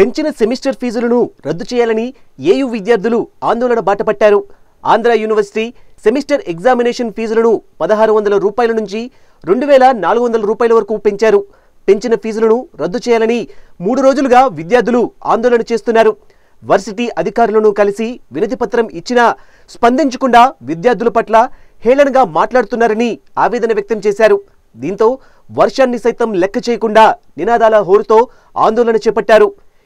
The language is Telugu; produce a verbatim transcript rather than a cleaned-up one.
Penchina semester feesulunu రద్దు చేయాలని ఏయు విద్యార్థులు ఆందోళన బాటపట్టారు. ఆంధ్ర యూనివర్సిటీ సెమిస్టర్ ఎగ్జామినేషన్ ఫీజులను పదహారు వందల రూపాయల నుంచి రెండు వేల నాలుగు వందల రూపాయల వరకు పెంచారు. పెంచిన ఫీజులను రద్దు చేయాలని మూడు రోజులుగా విద్యార్థులు ఆందోళన చేస్తున్నారు. వర్సిటీ అధికారులను కలిసి వినతిపత్రం ఇచ్చినా స్పందించకుండా విద్యార్థుల పట్ల హేళనగా మాట్లాడుతున్నారని ఆవేదన వ్యక్తం చేశారు. దీంతో వర్షాన్ని సైతం లెక్క చేయకుండా నినాదాల హోరుతో ఆందోళన చేపట్టారు.